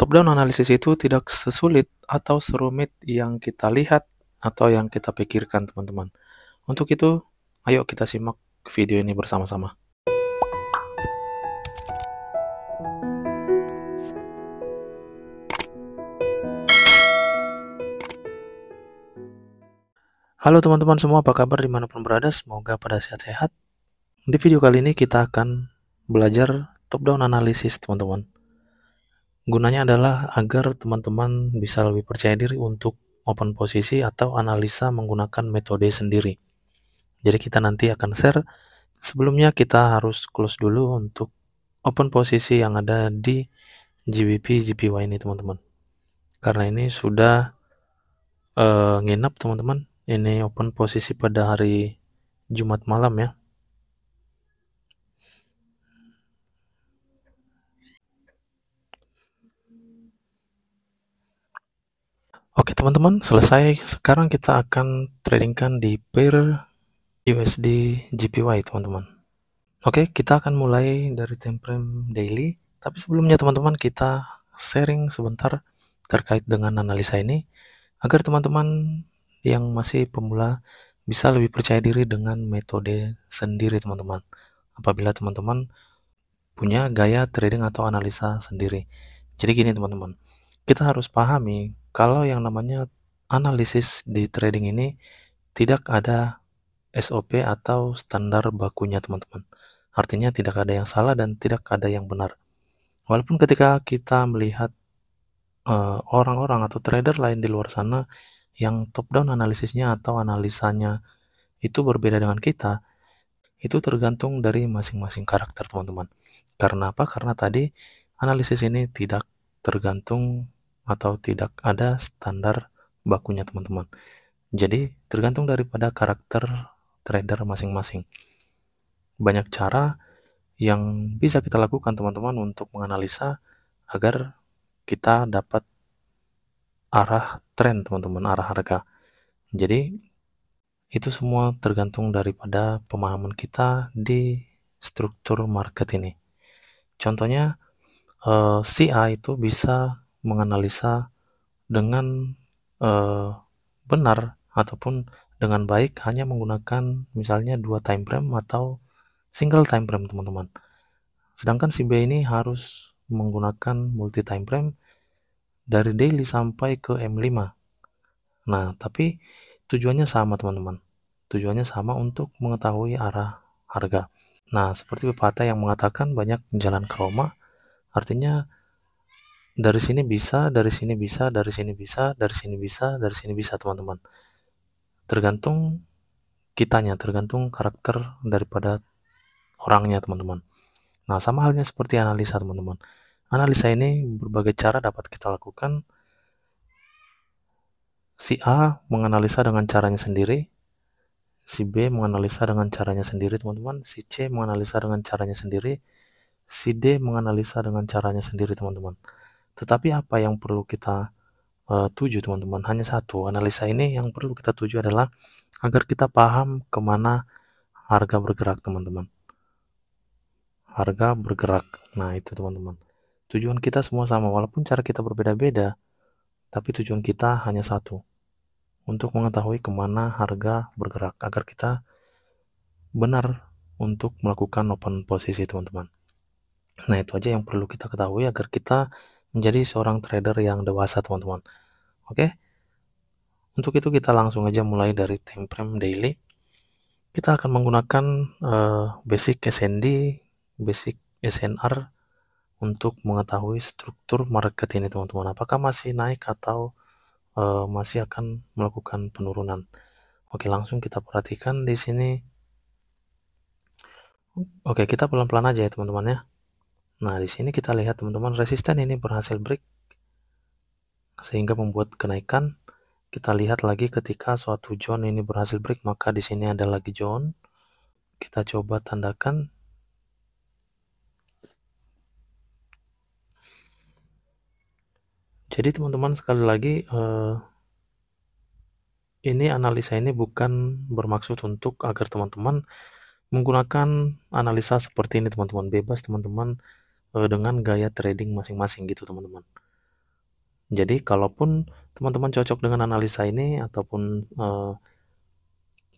Top-down analisis itu tidak sesulit atau serumit yang kita lihat atau yang kita pikirkan, teman-teman. Untuk itu, ayo kita simak video ini bersama-sama. Halo teman-teman semua, apa kabar dimanapun berada? Semoga pada sehat-sehat. Di video kali ini kita akan belajar top-down analisis, teman-teman. Gunanya adalah agar teman-teman bisa lebih percaya diri untuk open posisi atau analisa menggunakan metode sendiri. Jadi kita nanti akan share. Sebelumnya kita harus close dulu untuk open posisi yang ada di GBP-GPY ini, teman-teman. Karena ini sudah nginap, teman-teman. Ini open posisi pada hari Jumat malam ya. Oke teman-teman, selesai. Sekarang kita akan tradingkan di pair USD GPY, teman-teman. Oke, kita akan mulai dari time frame daily. Tapi sebelumnya teman-teman, kita sharing sebentar terkait dengan analisa ini agar teman-teman yang masih pemula bisa lebih percaya diri dengan metode sendiri, teman-teman. Apabila teman-teman punya gaya trading atau analisa sendiri. Jadi gini teman-teman, kita harus pahami kalau yang namanya analisis di trading ini tidak ada SOP atau standar bakunya, teman-teman. Artinya tidak ada yang salah dan tidak ada yang benar. Walaupun ketika kita melihat orang-orang atau trader lain di luar sana yang top down analisisnya atau analisanya itu berbeda dengan kita, itu tergantung dari masing-masing karakter, teman-teman. Karena apa? Karena tadi analisis ini tidak tergantung atau tidak ada standar bakunya, teman-teman. Jadi tergantung daripada karakter trader masing-masing. Banyak cara yang bisa kita lakukan, teman-teman, untuk menganalisa agar kita dapat arah tren, teman-teman, arah harga. Jadi itu semua tergantung daripada pemahaman kita di struktur market ini. Contohnya si A itu bisa menganalisa dengan benar ataupun dengan baik hanya menggunakan misalnya 2 time frame atau single time frame, teman-teman. Sedangkan si B ini harus menggunakan multi time frame dari daily sampai ke M5. Nah, tapi tujuannya sama, teman-teman. Tujuannya sama untuk mengetahui arah harga. Nah, seperti pepatah yang mengatakan banyak jalan ke Roma, artinya dari sini bisa, dari sini bisa, dari sini bisa, dari sini bisa, dari sini bisa, teman-teman. Tergantung kitanya, tergantung karakter daripada orangnya, teman-teman. Nah, sama halnya seperti analisa, teman-teman. Analisa ini berbagai cara dapat kita lakukan. Si A menganalisa dengan caranya sendiri, si B menganalisa dengan caranya sendiri, teman-teman, si C menganalisa dengan caranya sendiri, si D menganalisa dengan caranya sendiri, teman-teman. Tetapi apa yang perlu kita tuju, teman-teman? Hanya satu. Analisa ini yang perlu kita tuju adalah agar kita paham kemana harga bergerak, teman-teman. Harga bergerak. Nah, itu teman-teman. Tujuan kita semua sama, walaupun cara kita berbeda-beda, tapi tujuan kita hanya satu. Untuk mengetahui kemana harga bergerak, agar kita benar untuk melakukan open posisi, teman-teman. Nah, itu aja yang perlu kita ketahui agar kita menjadi seorang trader yang dewasa, teman-teman. Oke, untuk itu kita langsung aja mulai dari time frame daily. Kita akan menggunakan basic SND, basic SNR untuk mengetahui struktur market ini, teman-teman. Apakah masih naik atau masih akan melakukan penurunan? Oke, langsung kita perhatikan di sini. Oke, kita pelan-pelan aja ya, teman-teman ya. Nah, di sini kita lihat, teman-teman, resisten ini berhasil break sehingga membuat kenaikan. Kita lihat lagi ketika suatu zone ini berhasil break, maka di sini ada lagi zone. Kita coba tandakan. Jadi, teman-teman, sekali lagi ini analisa ini bukan bermaksud untuk agar teman-teman menggunakan analisa seperti ini, teman-teman. Bebas, teman-teman, dengan gaya trading masing-masing gitu, teman-teman. Jadi kalaupun teman-teman cocok dengan analisa ini ataupun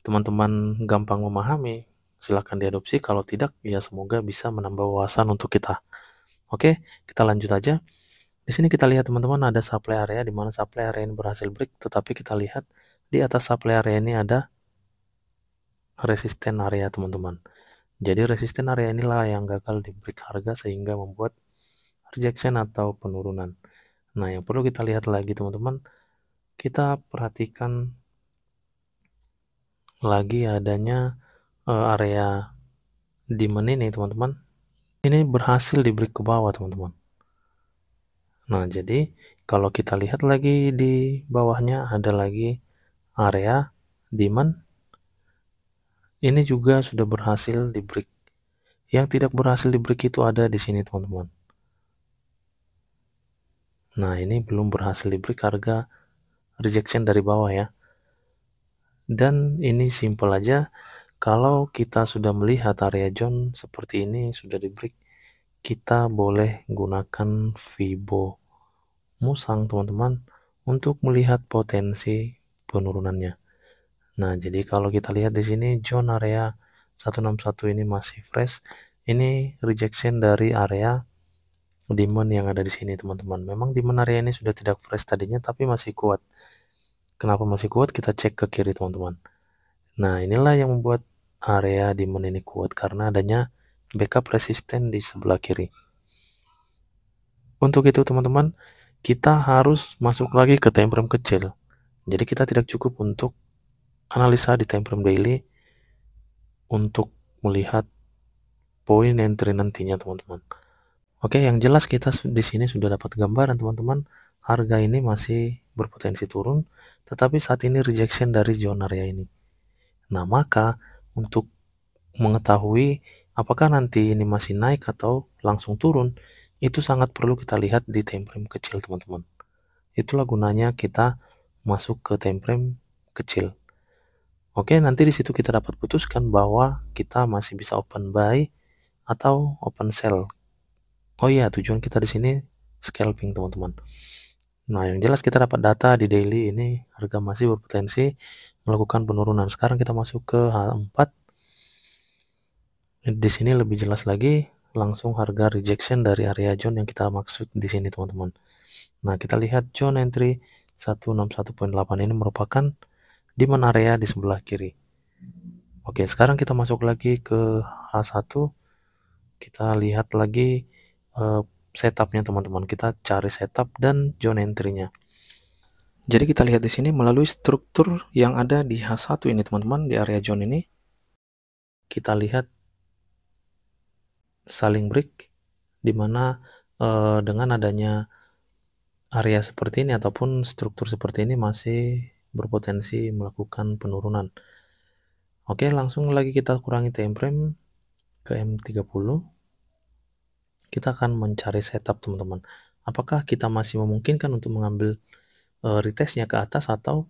teman-teman gampang memahami, silahkan diadopsi. Kalau tidak, ya semoga bisa menambah wawasan untuk kita. Oke, kita lanjut aja. Di sini kita lihat teman-teman ada supply area, di mana supply area ini berhasil break, tetapi kita lihat di atas supply area ini ada resisten area teman-teman. Jadi resisten area inilah yang gagal di break harga sehingga membuat rejection atau penurunan. Nah, yang perlu kita lihat lagi teman-teman, kita perhatikan lagi adanya area demand ini teman-teman. Ini berhasil di break ke bawah teman-teman. Nah, jadi kalau kita lihat lagi di bawahnya ada lagi area demand. Ini juga sudah berhasil di break. Yang tidak berhasil di break itu ada di sini teman-teman. Nah, ini belum berhasil di break harga rejection dari bawah ya. Dan ini simple aja, kalau kita sudah melihat area zone seperti ini sudah di break, kita boleh gunakan Fibo Musang teman-teman untuk melihat potensi penurunannya. Nah, jadi kalau kita lihat di sini zone area 161 ini masih fresh. Ini rejection dari area demand yang ada di sini teman-teman. Memang demand area ini sudah tidak fresh tadinya, tapi masih kuat. Kenapa masih kuat? Kita cek ke kiri teman-teman. Nah, inilah yang membuat area demand ini kuat, karena adanya backup resisten di sebelah kiri. Untuk itu teman-teman, kita harus masuk lagi ke time frame kecil. Jadi kita tidak cukup untuk analisa di time frame daily untuk melihat poin entry nantinya teman-teman. Oke, yang jelas kita di sini sudah dapat gambaran teman-teman, harga ini masih berpotensi turun, tetapi saat ini rejection dari zona area ini. Nah, maka untuk mengetahui apakah nanti ini masih naik atau langsung turun, itu sangat perlu kita lihat di time frame kecil teman-teman. Itulah gunanya kita masuk ke time frame kecil. Oke, nanti di situ kita dapat putuskan bahwa kita masih bisa open buy atau open sell. Oh iya, tujuan kita di sini scalping teman-teman. Nah, yang jelas kita dapat data di daily ini harga masih berpotensi melakukan penurunan. Sekarang kita masuk ke H4. Di sini lebih jelas lagi langsung harga rejection dari area zone yang kita maksud di sini teman-teman. Nah, kita lihat zone entry 161.8 ini merupakan demand area di sebelah kiri. Oke, sekarang kita masuk lagi ke H1. Kita lihat lagi setupnya teman-teman, kita cari setup dan zone entry-nya. Jadi kita lihat di sini melalui struktur yang ada di H1 ini teman-teman, di area zone ini kita lihat saling break, dimana dengan adanya area seperti ini ataupun struktur seperti ini masih berpotensi melakukan penurunan. Oke, langsung lagi kita kurangi time frame ke M30. Kita akan mencari setup teman-teman. Apakah kita masih memungkinkan untuk mengambil retestnya ke atas atau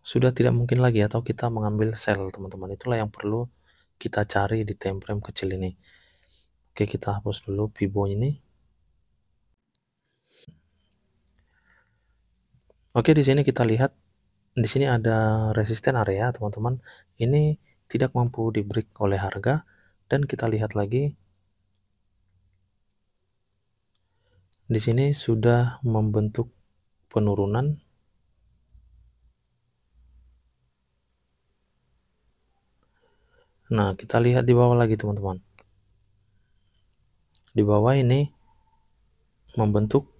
sudah tidak mungkin lagi, atau kita mengambil sell teman-teman. Itulah yang perlu kita cari di time frame kecil ini. Oke, kita hapus dulu Fibo ini. Oke, di sini kita lihat di sini ada resisten area teman-teman. Ini tidak mampu di break oleh harga, dan kita lihat lagi di sini sudah membentuk penurunan. Nah, kita lihat di bawah lagi teman-teman. Di bawah ini membentuk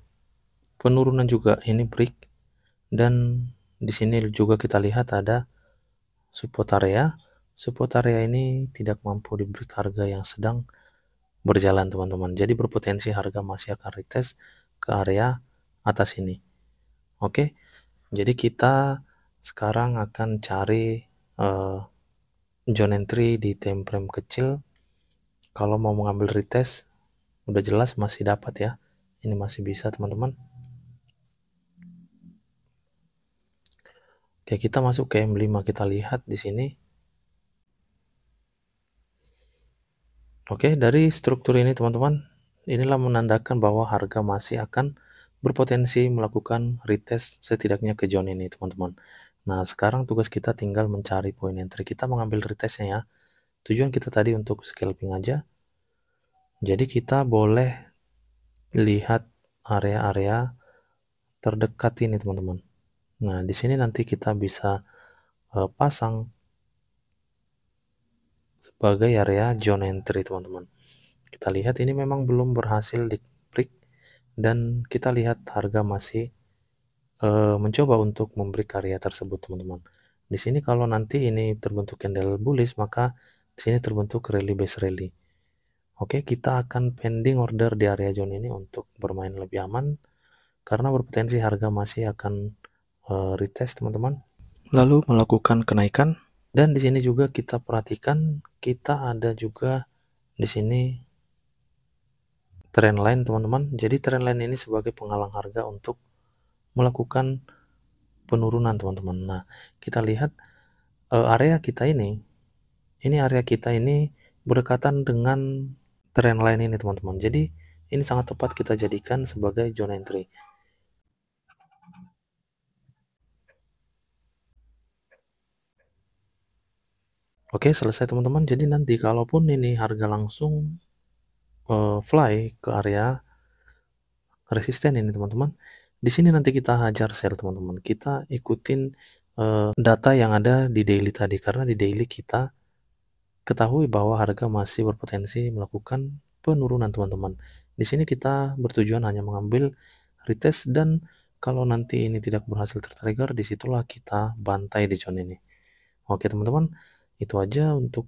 penurunan juga, ini break, dan di sini juga kita lihat ada support area. Support area ini tidak mampu di break harga yang sedang berjalan teman-teman. Jadi berpotensi harga masih akan retest ke area atas ini. Oke, jadi kita sekarang akan cari zone entry di time frame kecil. Kalau mau mengambil retest, udah jelas masih dapat ya. Ini masih bisa teman-teman. Oke, kita masuk ke M5, kita lihat di sini. Oke, dari struktur ini teman-teman, inilah menandakan bahwa harga masih akan berpotensi melakukan retest setidaknya ke zone ini, teman-teman. Nah, sekarang tugas kita tinggal mencari point entry. Kita mengambil retestnya ya. Tujuan kita tadi untuk scalping aja. Jadi kita boleh lihat area-area terdekat ini, teman-teman. Nah, di sini nanti kita bisa pasang sebagai area zone entry, teman-teman. Kita lihat ini memang belum berhasil di break dan kita lihat harga masih mencoba untuk memberi area tersebut, teman-teman. Di sini kalau nanti ini terbentuk candle bullish, maka di sini terbentuk rally base rally. Oke, kita akan pending order di area zone ini untuk bermain lebih aman karena berpotensi harga masih akan retest, teman-teman. Lalu melakukan kenaikan, dan di sini juga kita perhatikan kita ada juga di sini trendline, teman-teman. Jadi trendline ini sebagai penghalang harga untuk melakukan penurunan, teman-teman. Nah, kita lihat area kita ini area kita ini berdekatan dengan trendline ini, teman-teman. Jadi ini sangat tepat kita jadikan sebagai zone entry. Oke, selesai, teman-teman. Jadi nanti kalaupun ini harga langsung fly ke area resisten ini, teman-teman. Di sini nanti kita hajar sell, teman-teman. Kita ikutin data yang ada di daily tadi, karena di daily kita ketahui bahwa harga masih berpotensi melakukan penurunan, teman-teman. Di sini kita bertujuan hanya mengambil retest, dan kalau nanti ini tidak berhasil tertrigger, disitulah kita bantai di zone ini. Oke, teman-teman, itu aja untuk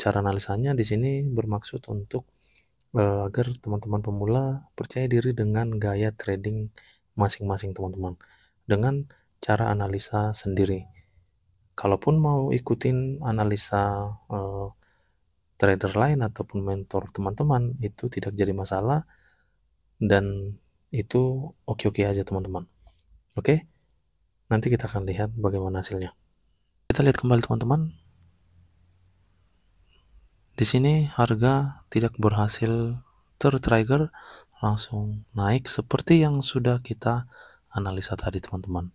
cara analisanya. Di sini bermaksud untuk agar teman-teman pemula percaya diri dengan gaya trading masing-masing, teman-teman, dengan cara analisa sendiri. Kalaupun mau ikutin analisa trader lain ataupun mentor teman-teman, itu tidak jadi masalah dan itu oke-oke aja, teman-teman. Oke, nanti kita akan lihat bagaimana hasilnya. Kita lihat kembali, teman-teman. Di sini harga tidak berhasil tertrigger, langsung naik seperti yang sudah kita analisa tadi, teman-teman.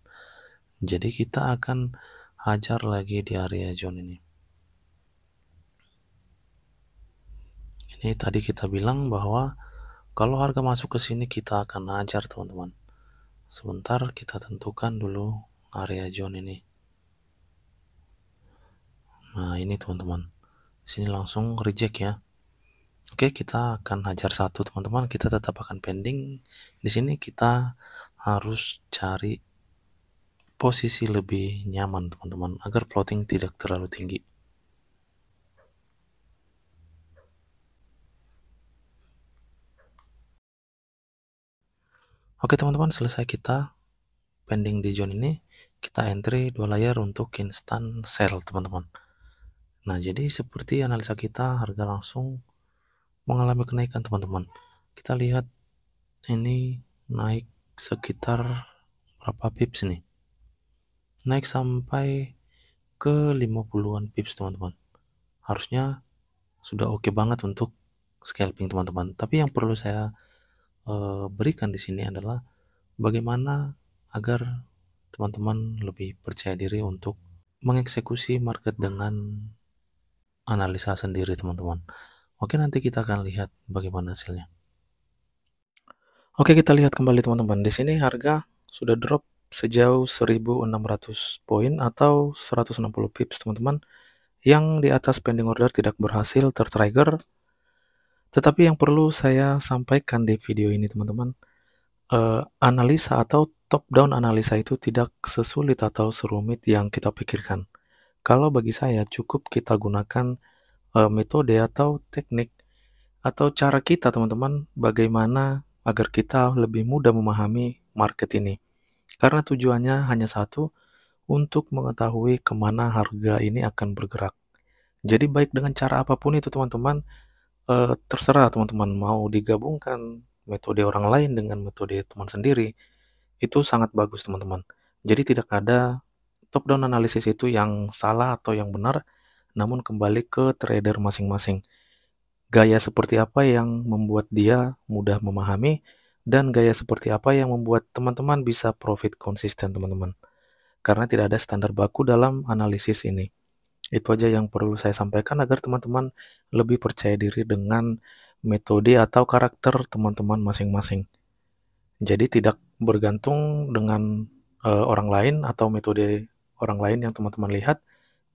Jadi kita akan hajar lagi di area zone ini. Ini tadi kita bilang bahwa kalau harga masuk ke sini kita akan hajar, teman-teman. Sebentar, kita tentukan dulu area zone ini. Nah, ini, teman-teman. Sini langsung reject ya. Oke, kita akan hajar satu, teman-teman. Kita tetap akan pending. Di sini kita harus cari posisi lebih nyaman, teman-teman, agar floating tidak terlalu tinggi. Oke, teman-teman, selesai kita pending di zone ini. Kita entry 2 layer untuk instant sell, teman-teman. Nah, jadi seperti analisa kita, harga langsung mengalami kenaikan, teman-teman. Kita lihat ini naik sekitar berapa pips nih? Naik sampai ke 50-an pips, teman-teman. Harusnya sudah oke banget untuk scalping, teman-teman. Tapi yang perlu saya berikan di sini adalah bagaimana agar teman-teman lebih percaya diri untuk mengeksekusi market dengan analisa sendiri, teman-teman. Oke, nanti kita akan lihat bagaimana hasilnya. Oke, kita lihat kembali, teman-teman. Di sini harga sudah drop sejauh 1600 poin atau 160 pips, teman-teman. Yang di atas pending order tidak berhasil tertrigger. Tetapi yang perlu saya sampaikan di video ini, teman-teman, analisa atau top down analisa itu tidak sesulit atau serumit yang kita pikirkan. Kalau bagi saya, cukup kita gunakan metode atau teknik atau cara kita, teman-teman, bagaimana agar kita lebih mudah memahami market ini. Karena tujuannya hanya satu, untuk mengetahui kemana harga ini akan bergerak. Jadi baik dengan cara apapun itu, teman-teman, terserah teman-teman mau digabungkan metode orang lain dengan metode teman sendiri, itu sangat bagus, teman-teman. Jadi tidak ada top down analisis itu yang salah atau yang benar, namun kembali ke trader masing-masing. Gaya seperti apa yang membuat dia mudah memahami dan gaya seperti apa yang membuat teman-teman bisa profit konsisten, teman-teman. Karena tidak ada standar baku dalam analisis ini. Itu aja yang perlu saya sampaikan agar teman-teman lebih percaya diri dengan metode atau karakter teman-teman masing-masing. Jadi tidak bergantung dengan orang lain atau metode orang lain yang teman-teman lihat.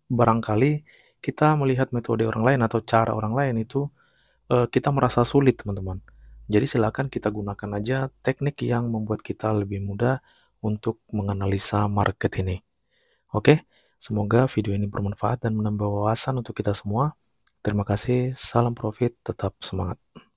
Barangkali kita melihat metode orang lain atau cara orang lain itu kita merasa sulit, teman-teman. Jadi silakan kita gunakan aja teknik yang membuat kita lebih mudah untuk menganalisa market ini. Oke, semoga video ini bermanfaat dan menambah wawasan untuk kita semua. Terima kasih, salam profit, tetap semangat.